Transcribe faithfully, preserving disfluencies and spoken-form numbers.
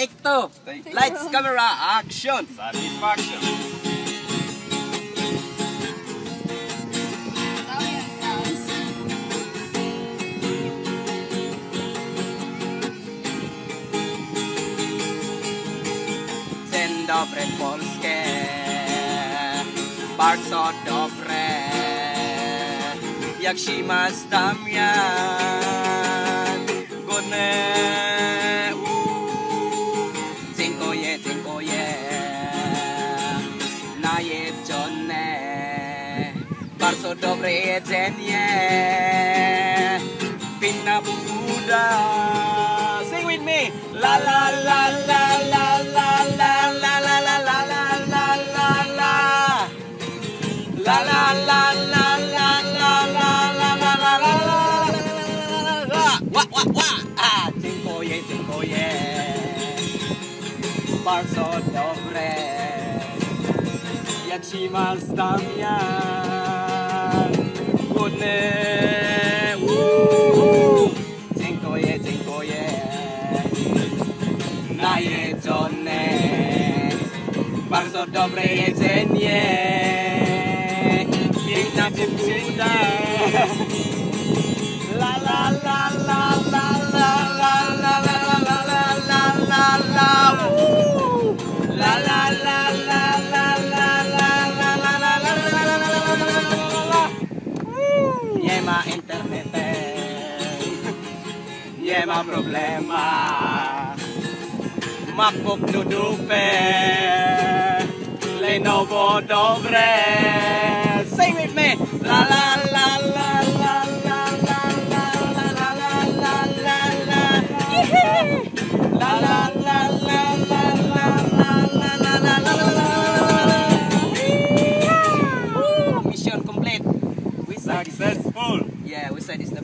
Take two. Take two. Lights, camera, action. Satisfaction. Dobre polskie, bardzo dobre, jak zima z Damian, godne. Dziękuję, dziękuję, najedzone, bardzo dobre jedzenie, piękna buda. Sing with me, la la la la la la la. Dziękuję, dziękuję, bardzo dobre, jak zima z Damian, głodny. Dziękuję, dziękuję, najedzone, bardzo dobre jedzenie, piękna dziewczyna. La la la la la. Nie ma internetu, nie ma problema, ma puknął dupę, Lenovo dobre. Sing with me, la la la la la la la la la la la la la. La la la la la la la la la la la. Mission complete. We said successful. Yeah, we said it's the